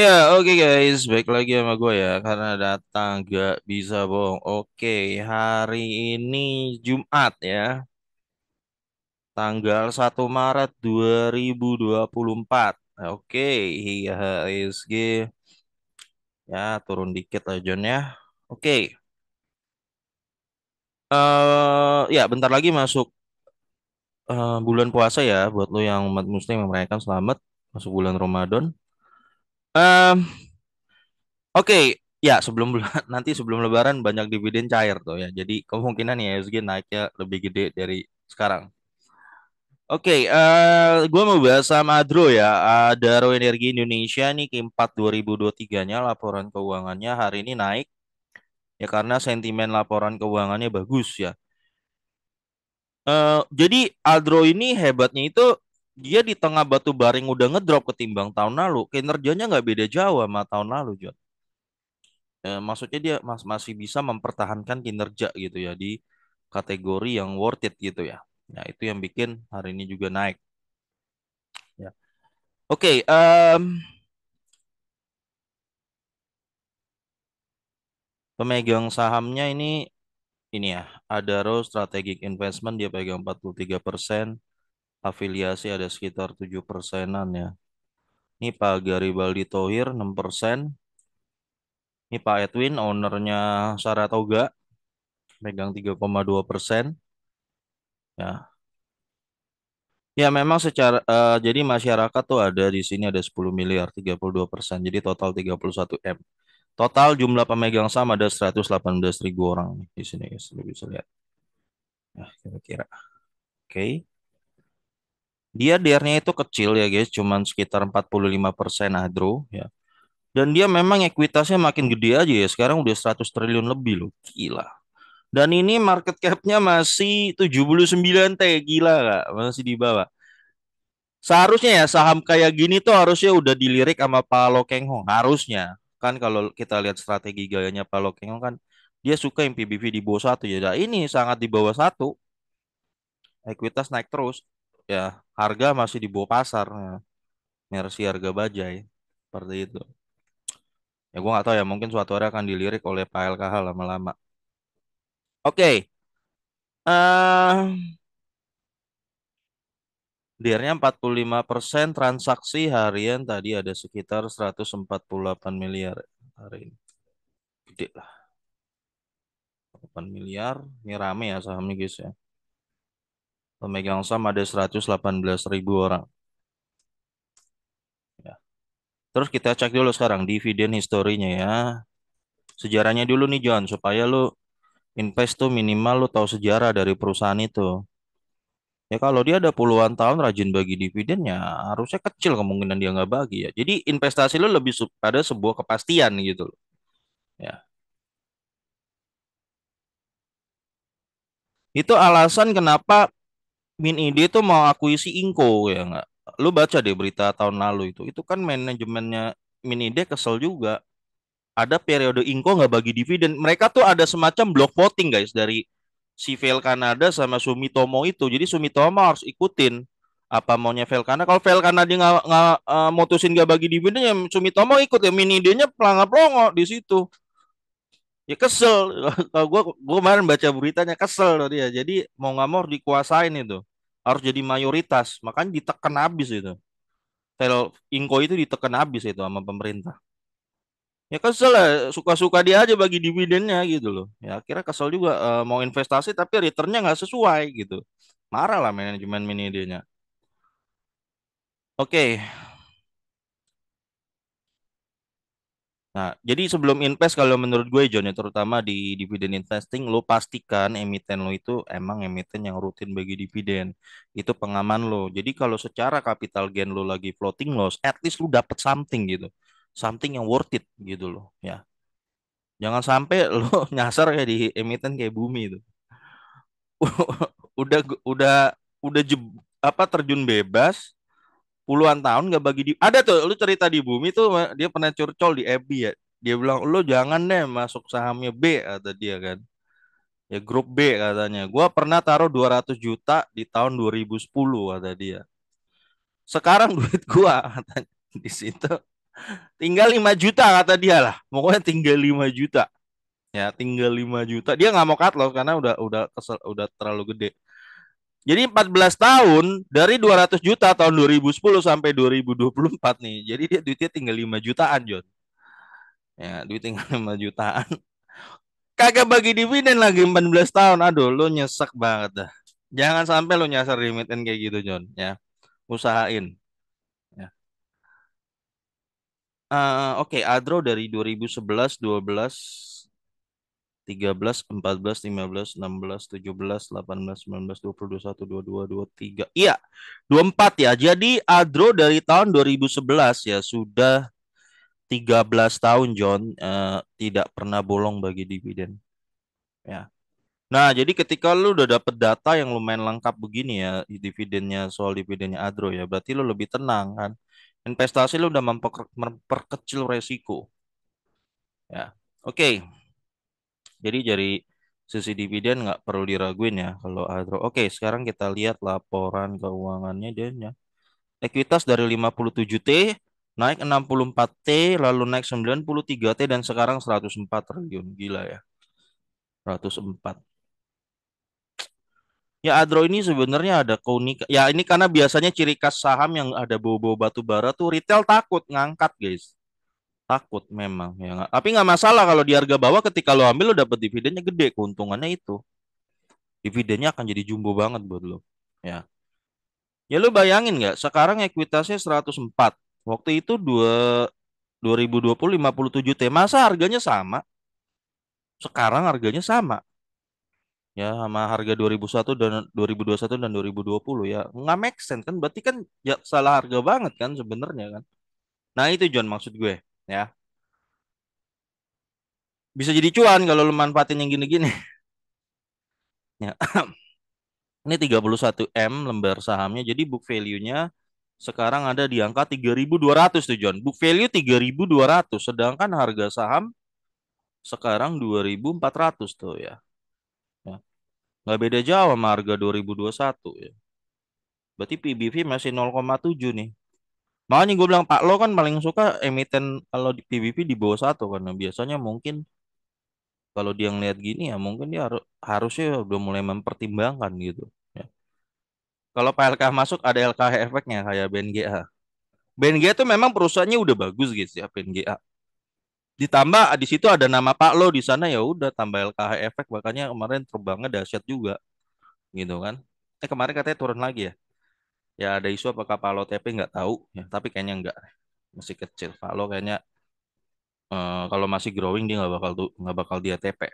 Ya, oke guys, baik lagi sama gue ya, karena datang gak bisa bohong. Oke, hari ini Jumat ya, tanggal 1 Maret 2024. Oke, IHSG ya turun dikit lah John ya. Oke, ya bentar lagi masuk bulan puasa ya, buat lo yang umat muslim yang merayakan selamat masuk bulan Ramadan. Em, Oke, ya sebelum nanti sebelum Lebaran banyak dividen cair tuh ya. Jadi kemungkinan ya IHSG naiknya lebih gede dari sekarang. Oke, gue mau bahas sama Adro ya. Adaro Energi Indonesia nih Q4 2023-nya laporan keuangannya hari ini naik ya karena sentimen laporan keuangannya bagus ya. Jadi Adro ini hebatnya itu dia di tengah batu baring udah ngedrop ketimbang tahun lalu. Kinerjanya nggak beda jauh sama tahun lalu, John. Maksudnya dia masih bisa mempertahankan kinerja gitu ya di kategori yang worth it gitu ya. Nah, itu yang bikin hari ini juga naik. Ya. Oke, pemegang sahamnya ini ya, ada Rose Strategic Investment dia pegang 43%, afiliasi ada sekitar 7%-an ya. Ini Pak Garibaldi Tohir 6%, ini Pak Edwin ownernya Saratoga pegang 3,2%. Ya. Ya memang secara jadi masyarakat tuh ada di sini ada 10 miliar 32%. Jadi total 31 M. Total jumlah pemegang saham ada 118.000 orang nih di sini guys, lu bisa lihat. Nah, kira-kira. Oke. Dia DR-nya itu kecil ya guys, cuman sekitar 45% Adro ya. Dan dia memang ekuitasnya makin gede aja ya. Sekarang udah 100 triliun lebih loh. Gila. Dan ini market cap-nya masih 79 T, gila Kak, masih di bawah. Seharusnya ya saham kayak gini tuh harusnya udah dilirik sama Pak Lo Keng Hong, harusnya. Kan kalau kita lihat strategi gayanya Palo Tukung kan dia suka yang PBV di bawah satu ya. Nah, ini sangat di bawah satu, ekuitas naik terus ya, harga masih di bawah pasar. Ya. Mercy harga bajai seperti itu. Ya gua nggak tahu ya, mungkin suatu hari akan dilirik oleh Pak LKH lama-lama. Oke. DR-nya 45%, transaksi harian tadi ada sekitar 148 miliar hari ini. Gede lah. 8 miliar, ini rame ya sahamnya guys ya. Pemegang saham ada 118.000 orang. Ya. Terus kita cek dulu sekarang dividen historinya ya. Sejarahnya dulu nih John, supaya lu invest tuh minimal lu tahu sejarah dari perusahaan itu. Ya kalau dia ada puluhan tahun rajin bagi dividennya, harusnya kecil kemungkinan dia nggak bagi ya. Jadi investasi lu lebih pada sebuah kepastian gitu loh. Ya. Itu alasan kenapa Minide itu mau akuisisi Inco ya nggak? Lu baca deh berita tahun lalu itu. Itu kan manajemennya Minide kesel juga. Ada periode Inco nggak bagi dividen. Mereka tuh ada semacam block voting guys dari si Vale Canada sama Sumitomo itu. Jadi Sumitomo harus ikutin apa maunya Vale Canada. Kalau Vale Canada dia nggak mutusin nggak bagi dividen ya Sumitomo ikut ya. Minidenya pelangga-pelongo di situ. Ya kesel. Kalau gua kemarin baca beritanya kesel loh dia. Jadi mau nggak mau harus dikuasain itu. Harus jadi mayoritas. Makanya ditekan habis itu. Vale Inco itu ditekan habis itu sama pemerintah. Ya kesel lah, suka-suka dia aja bagi dividennya gitu loh. Ya akhirnya kesel juga mau investasi tapi returnnya nggak sesuai gitu. Marah lah manajemen Minidenya. Oke, nah jadi sebelum invest kalau menurut gue John ya, terutama di dividen investing lo pastikan emiten lo itu emang emiten yang rutin bagi dividen. Itu pengaman lo. Jadi kalau secara capital gain lo lagi floating loss, at least lo dapet something gitu. Something yang worth it gitu loh ya. Jangan sampai lo nyasar kayak di emiten kayak Bumi itu. udah udah apa terjun bebas puluhan tahun nggak bagi di ada tuh lu cerita di Bumi tuh dia pernah curcol di FB ya. Dia bilang lo jangan deh masuk sahamnya B kata dia kan. Ya grup B katanya. Gua pernah taruh 200 juta di tahun 2010 kata dia. Sekarang duit gua katanya di situ Tinggal 5 juta kata dia lah. Pokoknya tinggal 5 juta. Ya, tinggal 5 juta. Dia nggak mau cut loss karena udah terlalu gede. Jadi 14 tahun dari 200 juta tahun 2010 sampai 2024 nih. Jadi dia duitnya tinggal 5 jutaan, John. Ya, duit tinggal 5 jutaan. Kagak bagi dividen lagi 14 tahun. Aduh, lo nyesek banget dah. Jangan sampai lo nyasar remiten kayak gitu, John, ya. Usahain. Ya. Oke, Adaro dari 2011, 12 13, 14, 15, 16, 17, 18, 19, 20, 21, 22, 23. Iya, 24 ya. Jadi Adaro dari tahun 2011 ya, sudah 13 tahun John tidak pernah bolong bagi dividen. Ya. Nah, jadi ketika lu udah dapet data yang lumayan lengkap begini ya, dividennya, soal dividennya Adaro ya, berarti lu lebih tenang kan. Investasi lu udah memperkecil resiko. Ya. Oke. Okay. Jadi dari sisi dividen nggak perlu diraguin ya kalau Adaro. Oke, sekarang kita lihat laporan keuangannya dia. Ya. Ekuitas dari 57T naik 64T, lalu naik 93T dan sekarang 104 triliun. Gila ya. 104. Ya Adaro ini sebenarnya ada keunikan. Ya ini karena biasanya ciri khas saham yang ada bau-bau batu bara tuh retail takut ngangkat, guys. Takut memang ya, tapi nggak masalah kalau di harga bawah. Ketika lo ambil, lo dapat dividennya gede, keuntungannya itu dividennya akan jadi jumbo banget buat lo ya. Ya lo bayangin nggak, sekarang ekuitasnya 104, waktu itu 2020 57T, masa harganya sama? Sekarang harganya sama ya sama harga 2001 dan 2021 dan 2020 ya, nggak make sense kan, berarti kan ya salah harga banget kan sebenarnya kan. Nah itu John maksud gue. Ya. Bisa jadi cuan kalau lu manfaatin yang gini-gini. Ya. Ini 31M lembar sahamnya. Jadi book value-nya sekarang ada di angka 3.200 tuh John. Book value 3.200, sedangkan harga saham sekarang 2.400 tuh ya. Ya. Nggak beda jauh sama harga 2021 ya. Berarti PBV masih 0,7 nih. Makanya gue bilang Pak Lo kan paling suka emiten kalau di PBV di bawah 1, karena biasanya mungkin kalau dia ngeliat gini ya mungkin dia harusnya udah mulai mempertimbangkan gitu ya. Kalau PLK masuk ada LKH efeknya kayak BNGA. BNGA itu memang perusahaannya udah bagus guys ya, BNGA. Ditambah di situ ada nama Pak Lo di sana ya udah tambah LKH efek, makanya kemarin terbangnya dahsyat juga gitu kan. Kemarin katanya turun lagi ya. Ya ada isu apakah Palo TP nggak tahu ya, tapi kayaknya nggak, masih kecil Palo kayaknya. Kalau masih growing dia nggak bakal dia TP.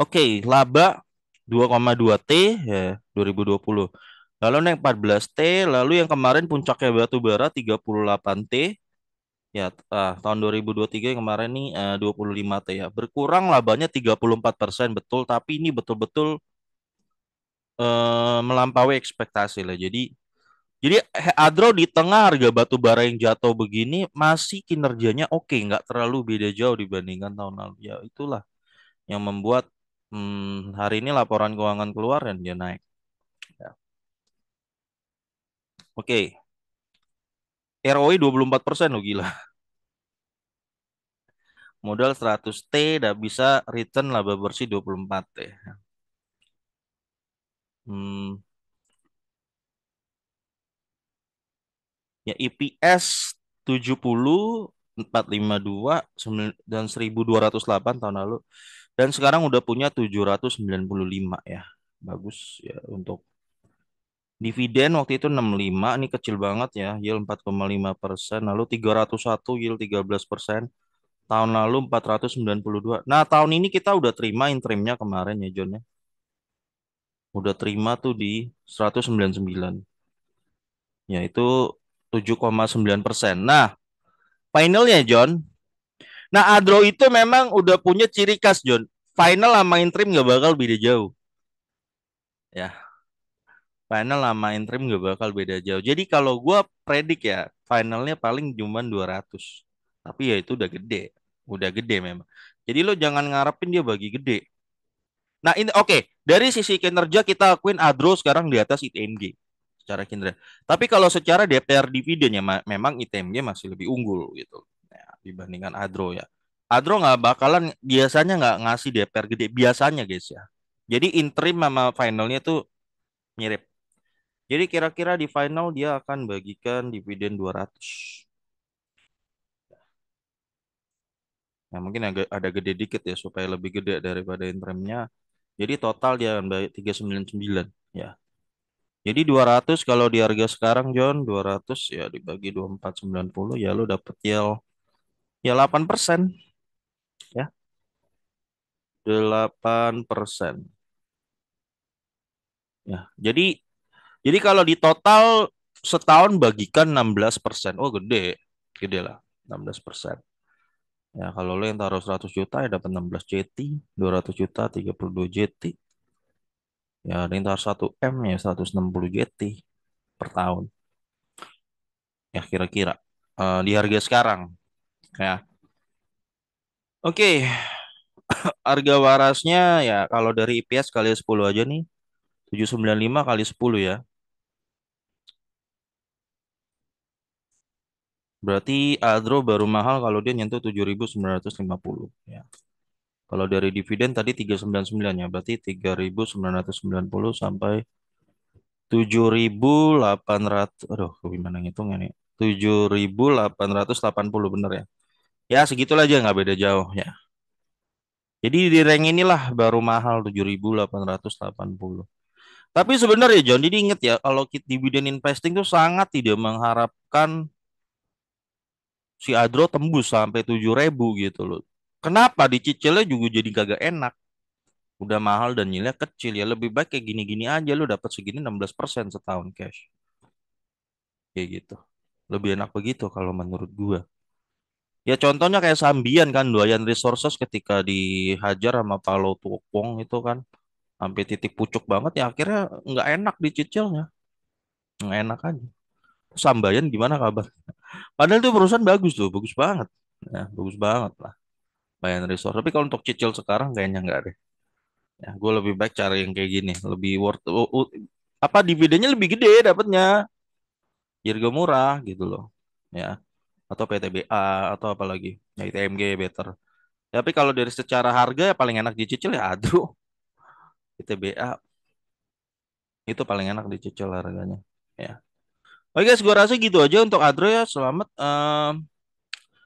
Oke, laba 2,2 T ya 2020, lalu naik 14 T, lalu yang kemarin puncaknya batu bara 38 T ya, tahun 2023 yang kemarin nih 25 T ya, berkurang labanya 34% betul, tapi ini betul-betul melampaui ekspektasi lah. Jadi Adaro di tengah harga batu bara yang jatuh begini masih kinerjanya oke, nggak terlalu beda jauh dibandingkan tahun lalu. Ya itulah yang membuat hari ini laporan keuangan keluar dan dia naik. Ya. Oke, ROI 24% loh, gila. Modal 100T udah bisa return laba bersih 24T. Ya IPS 70 452 dan 1208 tahun lalu, dan sekarang udah punya 795 ya. Bagus ya. Untuk dividen waktu itu 65, ini kecil banget ya, yield 4,5%, lalu 301 yield 13%, tahun lalu 492. Nah, tahun ini kita udah terima interimnya kemarin ya John ya. Udah terima tuh di 199. Ya itu 7,9%. Nah, finalnya John. Nah, Adaro itu memang udah punya ciri khas John. Final sama interim nggak bakal beda jauh. Ya. Final sama interim nggak bakal beda jauh. Jadi kalau gua predik ya, finalnya paling cuma 200. Tapi ya itu udah gede. Udah gede memang. Jadi lo jangan ngarepin dia bagi gede. Nah, ini oke. Dari sisi kinerja kita akuin Adaro sekarang di atas ITMG. secara kinerja. Tapi kalau secara DPR dividen ya memang ITMG masih lebih unggul gitu ya, dibandingkan Adro ya. Adro nggak bakalan biasanya nggak ngasih DPR gede biasanya guys ya. Jadi interim sama finalnya tuh mirip. Jadi kira-kira di final dia akan bagikan dividen 200. Nah, mungkin ada gede dikit ya supaya lebih gede daripada interimnya. Jadi total dia akan bayar 399 ya. Jadi 200 kalau di harga sekarang John 200 ya dibagi 2490 ya lo dapet yield ya 8%. Ya. 8%. Ya, jadi kalau di total setahun bagikan 16%. Oh, gede. Gede lah, 16%. Ya, kalau lo yang taruh 100 juta ya dapat 16 JT, 200 juta 32 JT. Ya, ada yang taruh 1M ya 160 JT per tahun. Ya, kira-kira di harga sekarang. Ya. Oke. Harga warasnya ya kalau dari IPS kali 10 aja nih. 795 kali 10 ya. Berarti Adro baru mahal kalau dia nyentuh 7.950 ya. Kalau dari dividen tadi 399 ya, berarti 3.990 sampai 7.800. Aduh, gimana ngitungnya nih? 7.880 bener ya. Ya, segitulah aja nggak beda jauh ya. Jadi di rank inilah baru mahal 7.880. Tapi sebenarnya John, jadi inget ya kalau dividen investing itu sangat tidak mengharapkan si Adro tembus sampai 7.000 gitu loh. Kenapa dicicilnya juga jadi kagak enak. Udah mahal dan nilainya kecil ya, lebih baik kayak gini-gini aja lo dapat segini 16% setahun cash. Kayak gitu. Lebih enak begitu kalau menurut gua. Ya contohnya kayak Sambian kan, Doyan Resources ketika dihajar sama Palo Tukung itu kan sampai titik pucuk banget ya, akhirnya nggak enak dicicilnya, nggak enak aja. Sambian gimana kabar? Padahal itu perusahaan bagus tuh, bagus banget, ya, bagus banget lah Bayan Resources. Tapi kalau untuk cicil sekarang kayaknya nggak deh. Ya, gue lebih baik cari yang kayak gini, lebih worth apa dividennya lebih gede dapatnya, harga murah gitu loh, ya. Atau PTBA atau apalagi ya ITMG better. Tapi kalau dari secara harga ya paling enak dicicil ya Adro, PTBA itu paling enak dicicil harganya ya. Oke guys, gue rasa gitu aja untuk Adro ya. Selamat.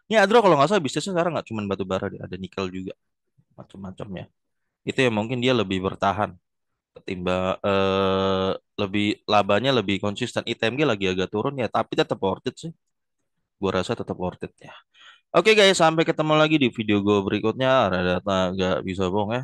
Ini Adro kalau nggak salah bisnisnya sekarang nggak cuma batu bara, ada nikel juga macam-macam ya. Itu ya mungkin dia lebih bertahan ketimbang lebih labanya lebih konsisten. ITMG lagi agak turun ya, tapi tetap worth it sih. Gue rasa tetap worth it ya. Oke guys, sampai ketemu lagi di video gue berikutnya. Rada-rada nggak bisa bohong ya.